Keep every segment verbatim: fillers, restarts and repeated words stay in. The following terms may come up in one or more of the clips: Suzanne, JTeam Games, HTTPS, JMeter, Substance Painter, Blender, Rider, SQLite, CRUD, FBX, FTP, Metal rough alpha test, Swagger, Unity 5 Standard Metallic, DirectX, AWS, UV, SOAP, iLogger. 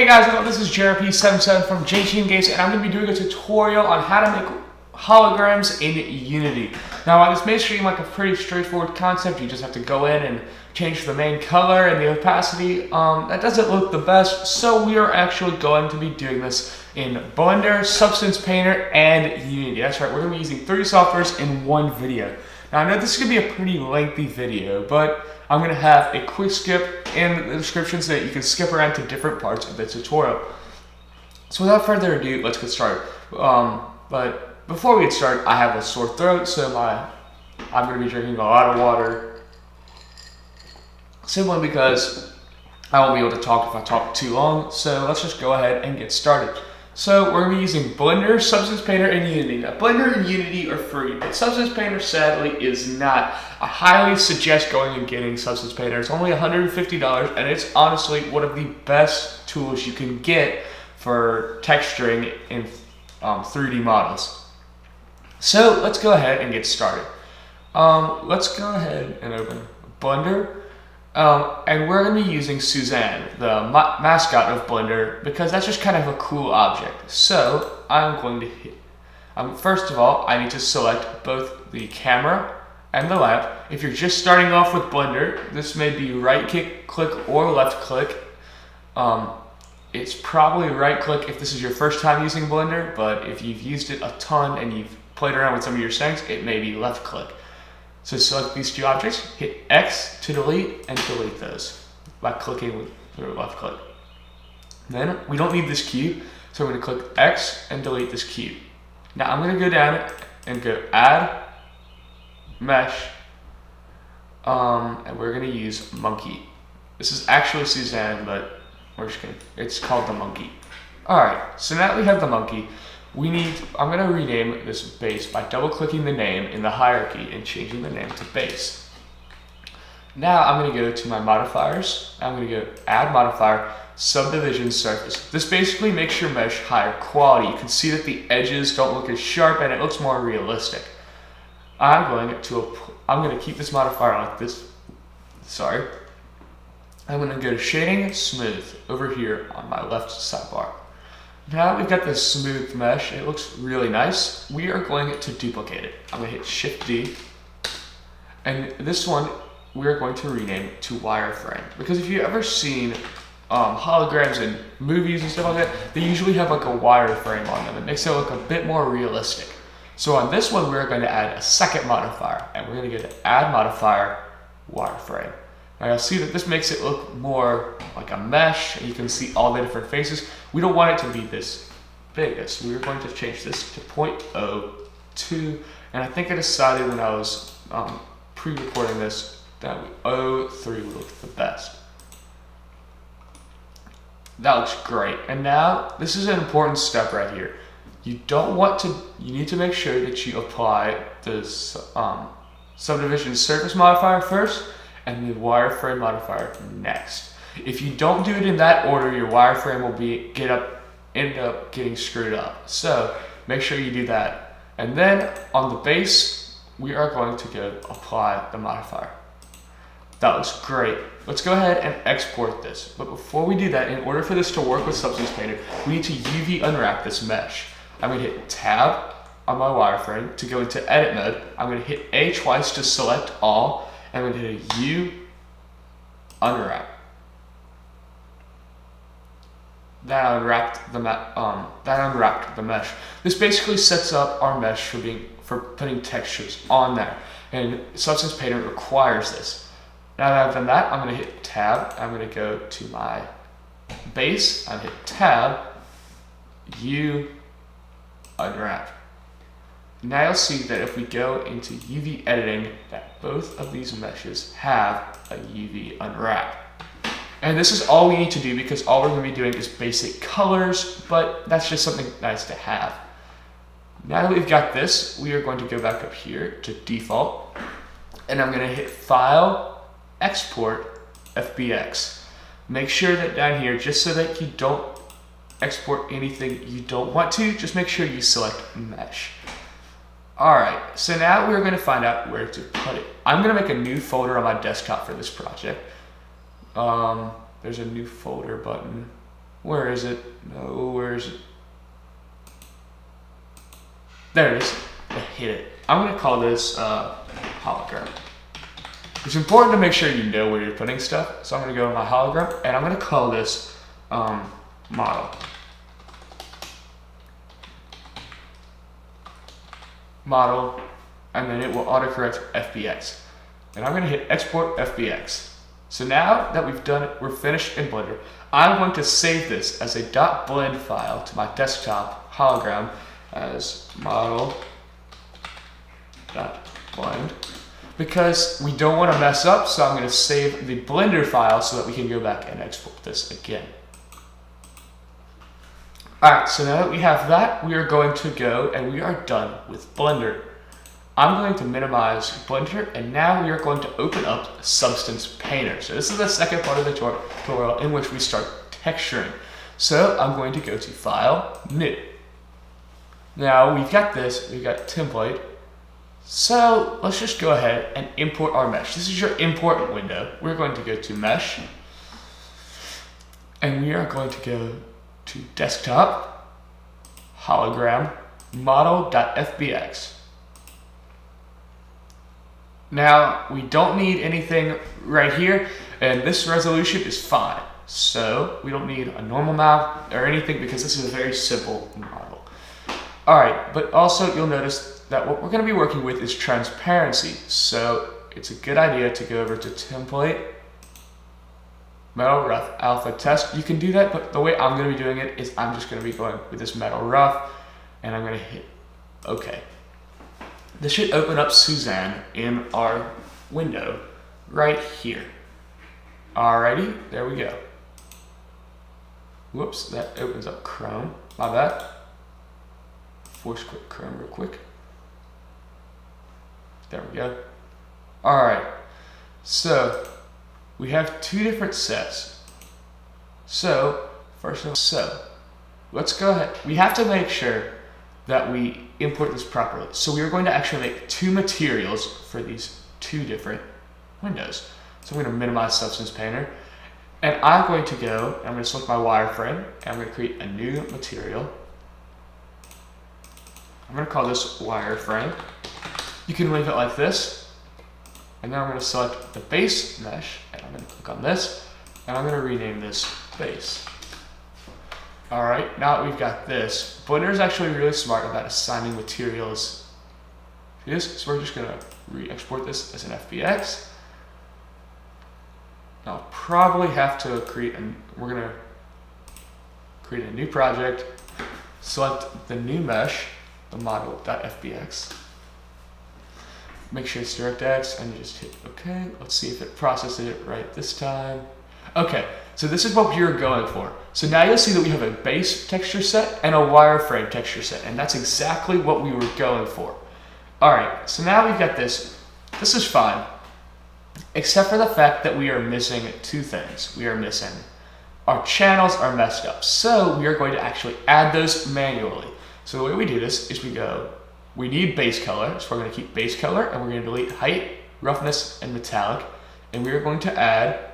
Hey guys, what's up? This is J R P seventy-seven from JTeam Games, and I'm going to be doing a tutorial on how to make holograms in Unity. Now, while this may seem like a pretty straightforward concept, you just have to go in and change the main color and the opacity. Um, that doesn't look the best, so we are actually going to be doing this in Blender, Substance Painter, and Unity. That's right, we're going to be using three softwares in one video. Now, I know this is going to be a pretty lengthy video, but I'm going to have a quick skip in the description so that you can skip around to different parts of the tutorial. So without further ado, let's get started. Um, but before we get started, I have a sore throat, so my, I'm going to be drinking a lot of water. Simply because I won't be able to talk if I talk too long, so let's just go ahead and get started. So we're going to be using Blender, Substance Painter, and Unity. Now, Blender and Unity are free, but Substance Painter, sadly, is not. I highly suggest going and getting Substance Painter. It's only one hundred fifty dollars, and it's honestly one of the best tools you can get for texturing in um, three D models. So let's go ahead and get started. Um, let's go ahead and open Blender. Um, and we're going to be using Suzanne, the ma mascot of Blender, because that's just kind of a cool object. So I'm going to hit, um, first of all, I need to select both the camera and the lamp. If you're just starting off with Blender, this may be right click, click or left click. Um, it's probably right click if this is your first time using Blender, but if you've used it a ton and you've played around with some of your settings, it may be left click. So select these two objects, hit X to delete, and delete those by clicking with through left click. Then we don't need this cube, so I'm going to click X and delete this cube. Now I'm going to go down and go Add, Mesh, um, and we're going to use Monkey. This is actually Suzanne, but we're just going to, it's called the Monkey. All right, so now that we have the Monkey, we need, I'm going to rename this base by double-clicking the name in the hierarchy and changing the name to base. Now I'm going to go to my modifiers. I'm going to go add modifier, subdivision surface. This basically makes your mesh higher quality. You can see that the edges don't look as sharp and it looks more realistic. I'm going to, I'm going to keep this modifier like this. Sorry. I'm going to go to shading smooth over here on my left sidebar. Now we've got this smooth mesh, it looks really nice. We are going to duplicate it. I'm going to hit Shift D, and this one we're going to rename to wireframe. Because if you've ever seen um, holograms in movies and stuff like that, they usually have like a wireframe on them. It makes it look a bit more realistic. So on this one, we're going to add a second modifier, and we're going to go to Add Modifier, Wireframe. Now you'll see that this makes it look more like a mesh, and you can see all the different faces. We don't want it to be this big, so we're going to change this to zero point zero two, and I think I decided when I was um, pre-recording this that zero point zero three would look the best. That looks great, and now this is an important step right here. You don't want to, you need to make sure that you apply this um, subdivision surface modifier first, and the wireframe modifier next. If you don't do it in that order, your wireframe will be get up, end up getting screwed up. So make sure you do that. And then on the base, we are going to go apply the modifier. That looks great. Let's go ahead and export this. But before we do that, in order for this to work with Substance Painter, we need to U V unwrap this mesh. I'm gonna hit Tab on my wireframe to go into edit mode. I'm gonna hit A twice to select all. I'm going to hit a U, unwrap. That unwrapped the um that unwrapped the mesh. This basically sets up our mesh for being for putting textures on there, and Substance Painter requires this. Now that I've done that, I'm going to hit Tab. I'm going to go to my base. I'm going to hit Tab, U, unwrap. Now you'll see that if we go into U V editing, that both of these meshes have a U V unwrap. And this is all we need to do because all we're going to be doing is basic colors, but that's just something nice to have. Now that we've got this, we are going to go back up here to default, and I'm going to hit File, Export, F B X. Make sure that down here, just so that you don't export anything you don't want to, just make sure you select Mesh. Alright, so now we're going to find out where to put it. I'm going to make a new folder on my desktop for this project. Um, there's a new folder button. Where is it? No, where is it? There it is. I hit it. I'm going to call this uh, hologram. It's important to make sure you know where you're putting stuff. So I'm going to go to my hologram, and I'm going to call this um, model. Model, and then it will autocorrect F B X. And I'm going to hit export F B X. So now that we've done it, we're finished in Blender. I'm going to save this as a .blend file to my desktop hologram as model.blend, because we don't want to mess up, so I'm going to save the Blender file so that we can go back and export this again. Alright, so now that we have that, we are going to go and we are done with Blender. I'm going to minimize Blender, and now we are going to open up Substance Painter. So this is the second part of the tutorial in which we start texturing. So I'm going to go to File, New. Now we've got this, we've got Template. So let's just go ahead and import our mesh. This is your import window. We're going to go to Mesh, and we are going to go to Desktop, Hologram, Model.fbx. Now, we don't need anything right here, and this resolution is fine. So, we don't need a normal map or anything because this is a very simple model. Alright, but also you'll notice that what we're going to be working with is transparency. So, it's a good idea to go over to Template, Metal Rough Alpha Test. You can do that, but the way I'm going to be doing it is I'm just going to be going with this Metal Rough, and I'm going to hit OK. This should open up Suzanne in our window right here. Alrighty, there we go. Whoops, that opens up Chrome. My bad. Force quit Chrome real quick. There we go. Alright, so we have two different sets. So, first of all, so let's go ahead. We have to make sure that we import this properly. So we are going to actually make two materials for these two different windows. So I'm going to minimize Substance Painter, and I'm going to go, I'm going to select my wireframe, and I'm going to create a new material. I'm going to call this wireframe. You can leave it like this, and then I'm going to select the base mesh, and I'm going to click on this, and I'm going to rename this base. All right, now that we've got this, Blender is actually really smart about assigning materials to this, so we're just gonna re-export this as an F B X. I'll probably have to create, and we're gonna create a new project, select the new mesh, the model.fbx, make sure it's DirectX, and you just hit okay. Let's see if it processes it right this time. Okay, so this is what you're going for. So now you'll see that we have a base texture set and a wireframe texture set, and that's exactly what we were going for. Alright, so now we've got this. This is fine, except for the fact that we are missing two things. We are missing our channels are messed up, so we are going to actually add those manually. So the way we do this is we go, we need base color, so we're going to keep base color, and we're going to delete height, roughness, and metallic, and we are going to add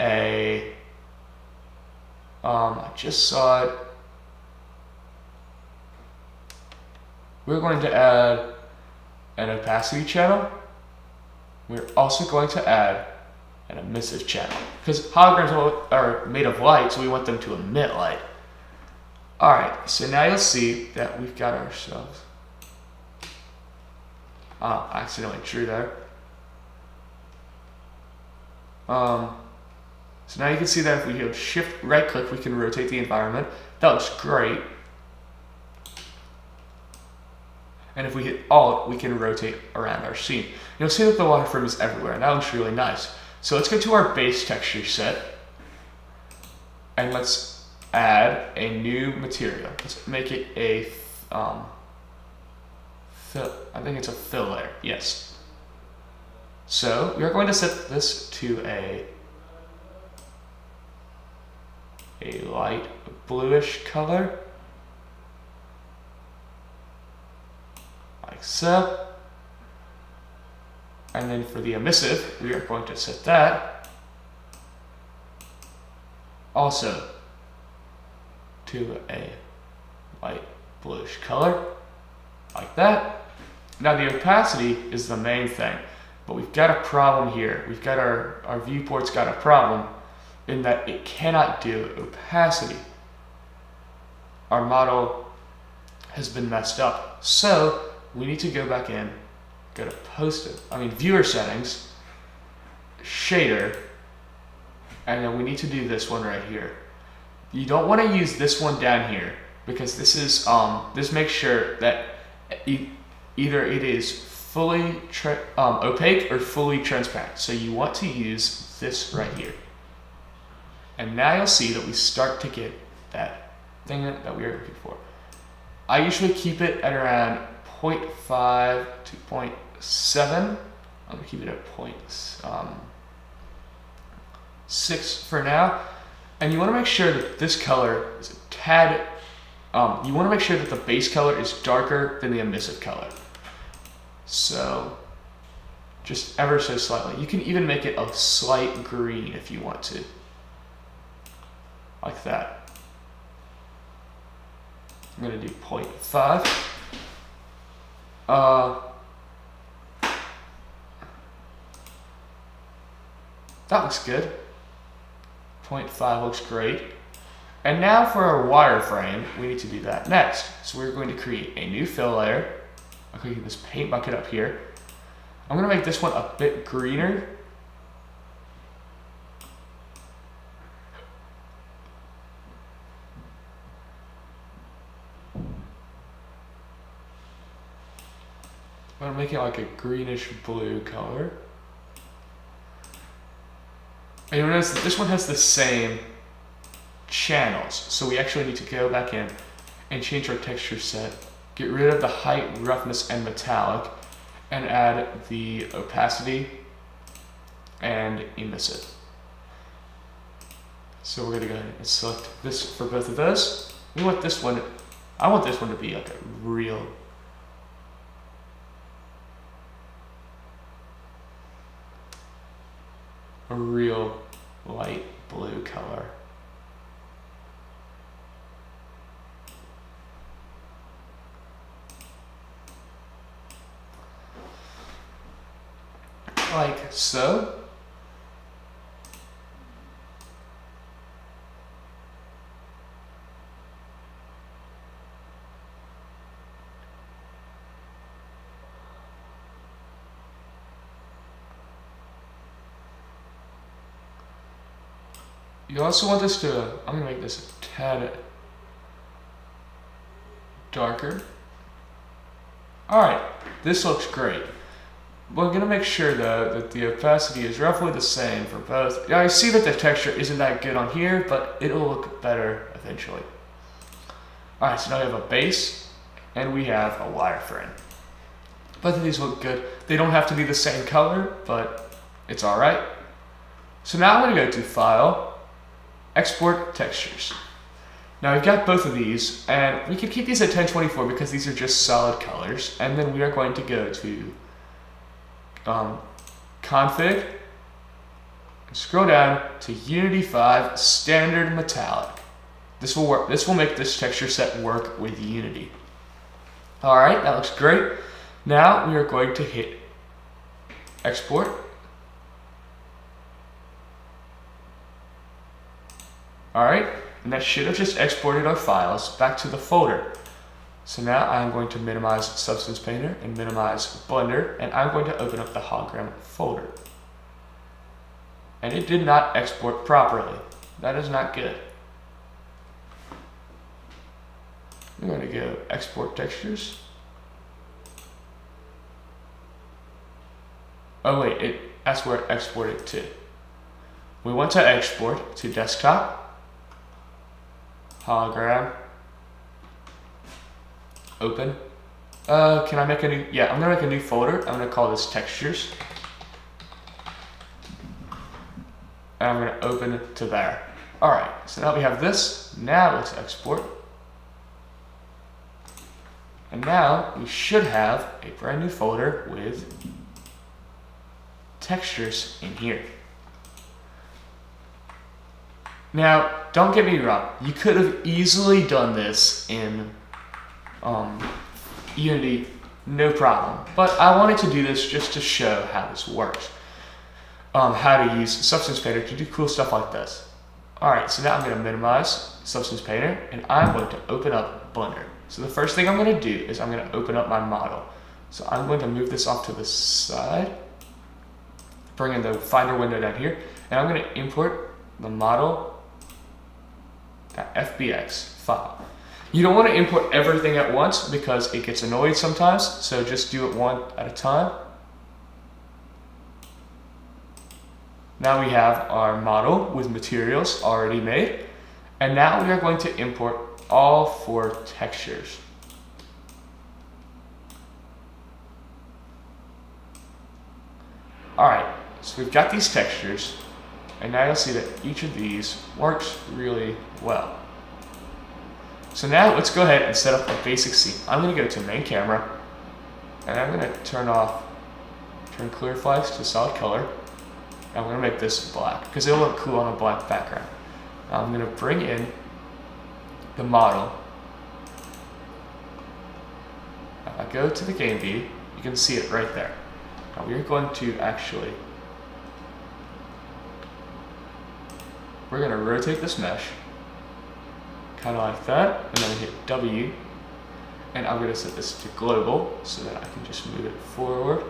a um I just saw it we're going to add an opacity channel. We're also going to add an emissive channel because holograms are made of light, so we want them to emit light. All right, so now you'll see that we've got ourselves oh I accidentally drew there um So now you can see that if we hit shift right click, we can rotate the environment. That looks great. And if we hit alt, we can rotate around our scene. You'll see that the wireframe is everywhere, and that looks really nice. So let's go to our base texture set, and let's add a new material. Let's make it a, um, fill, I think it's a fill layer, yes. So we are going to set this to a a light bluish color, like so. And then for the emissive, we are going to set that. Also, to a light bluish color, like that. Now the opacity is the main thing, but we've got a problem here. We've got our, our viewport's got a problem in that it cannot do opacity. Our model has been messed up. So we need to go back in, go to post it, I mean viewer settings, shader, and then we need to do this one right here. You don't want to use this one down here because this is um this makes sure that e either it is fully tra um, opaque or fully transparent. So you want to use this right here. And now you'll see that we start to get that thing that we were looking for. I usually keep it at around zero point five to zero point seven. I'm gonna keep it at zero point six for now. And you want to make sure that this color is a tad, um, you want to make sure that the base color is darker than the emissive color. So just ever so slightly. You can even make it a slight green if you want to, like that. I'm going to do zero point five. Uh, that looks good. zero point five looks great. And now for our wireframe, we need to do that next. So we're going to create a new fill layer. I'm going to get this paint bucket up here. I'm going to make this one a bit greener. I'm going to make it like a greenish blue color. And you'll notice that this one has the same channels. So we actually need to go back in and change our texture set, get rid of the height, roughness, and metallic, and add the opacity and emissive. So we're gonna go ahead and select this for both of those. We want this one, I want this one to be like a real a real light blue color. Like so. You also want this to, I'm gonna make this a tad darker. All right, this looks great. We're gonna make sure though that the opacity is roughly the same for both. Yeah, I see that the texture isn't that good on here, but it'll look better eventually. All right, so now we have a base and we have a wireframe. Both of these look good. They don't have to be the same color, but it's all right. So now I'm gonna go to File, Export Textures. Now we've got both of these, and we can keep these at ten twenty-four because these are just solid colors. And then we are going to go to um, Config, and scroll down to Unity five Standard Metallic. This will work. This will make this texture set work with Unity. All right, that looks great. Now we are going to hit Export. Alright, and that should have just exported our files back to the folder. So now I'm going to minimize Substance Painter and minimize Blender, and I'm going to open up the hologram folder. And it did not export properly. That is not good. I'm going to go Export Textures. Oh wait, it, that's where it exported to. We want to export to desktop. Hologram. Open. Uh, can I make a new? Yeah, I'm gonna make a new folder. I'm gonna call this textures. And I'm gonna open it to there. All right. So now we have this. Now let's export. And now we should have a brand new folder with textures in here. Now, don't get me wrong, you could have easily done this in um, Unity, no problem. But I wanted to do this just to show how this works. Um, how to use Substance Painter to do cool stuff like this. Alright, so now I'm going to minimize Substance Painter, and I'm going to open up Blender. So the first thing I'm going to do is I'm going to open up my model. So I'm going to move this off to the side, bring in the Finder window down here, and I'm going to import the model.F B X file. You don't want to import everything at once because it gets annoyed sometimes, so just do it one at a time. Now we have our model with materials already made, and now we are going to import all four textures. Alright, so we've got these textures, and now you'll see that each of these works really well. So now let's go ahead and set up a basic scene. I'm going to go to main camera, and I'm going to turn off, turn clear flags to solid color. I'm going to make this black because it'll look cool on a black background. I'm going to bring in the model. If I go to the game view, you can see it right there. Now we're going to actually, we're going to rotate this mesh, kind of like that, and then hit W, and I'm going to set this to global so that I can just move it forward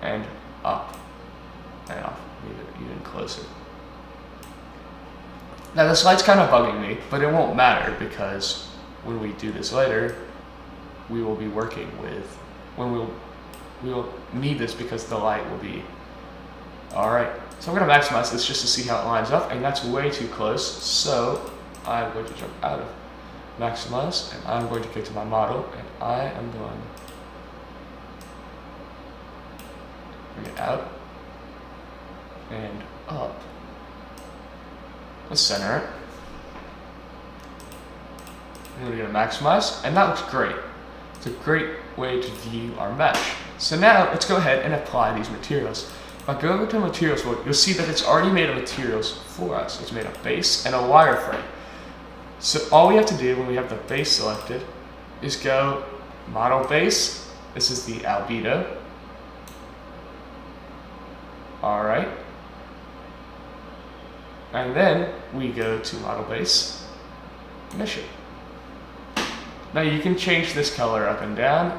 and up, and I'll move it even closer. Now the slide's kind of bugging me, but it won't matter because when we do this later, we will be working with, when we'll, we'll need this because the light will be, all right. So I'm going to maximize this just to see how it lines up, and that's way too close, so I'm going to jump out of maximize, and I'm going to go to my model, and I am going to bring it out and up. Let's center it. I'm going to go to maximize, and that looks great. It's a great way to view our mesh. So now let's go ahead and apply these materials. If I go over to materials, you'll see that it's already made of materials for us. It's made a base and a wireframe. So all we have to do when we have the base selected is go model base. This is the albedo. All right. And then we go to model base mission. Now you can change this color up and down,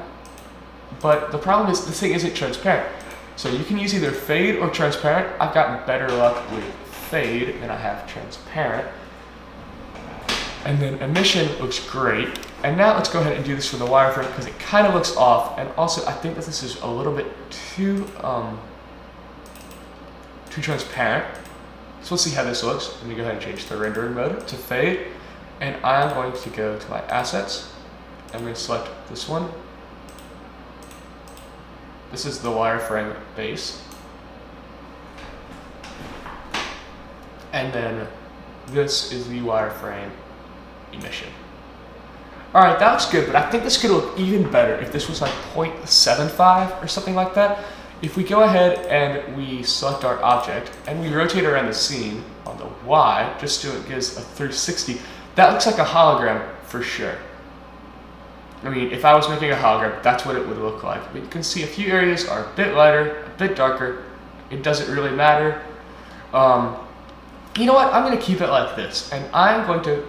but the problem is this thing isn't transparent. So you can use either fade or transparent. I've gotten better luck with fade than I have transparent. And then emission looks great. And now let's go ahead and do this for the wireframe because it kind of looks off. And also I think that this is a little bit too, um, too transparent. So we'll see how this looks. Let me go ahead and change the rendering mode to fade. And I'm going to go to my assets. I'm going to select this one. This is the wireframe base. And then this is the wireframe emission. Alright, that looks good, but I think this could look even better if this was like zero point seven five or something like that. If we go ahead and we select our object and we rotate around the scene on the Y, just so it gives a three sixty, that looks like a hologram for sure. I mean, if I was making a hologram, that's what it would look like. But you can see a few areas are a bit lighter, a bit darker. It doesn't really matter. Um, you know what? I'm going to keep it like this, and I'm going to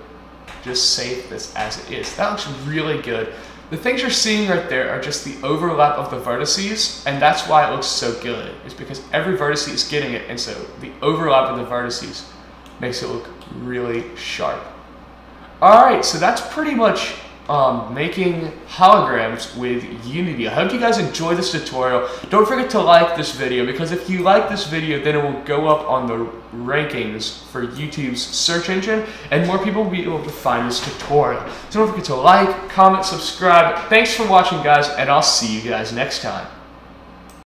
just save this as it is. That looks really good. The things you're seeing right there are just the overlap of the vertices, and that's why it looks so good. It's because every vertice is getting it, and so the overlap of the vertices makes it look really sharp. All right, so that's pretty much Um, making holograms with Unity. I hope you guys enjoy this tutorial. Don't forget to like this video, because if you like this video, then it will go up on the rankings for YouTube's search engine, and more people will be able to find this tutorial. So don't forget to like, comment, subscribe. Thanks for watching, guys, and I'll see you guys next time.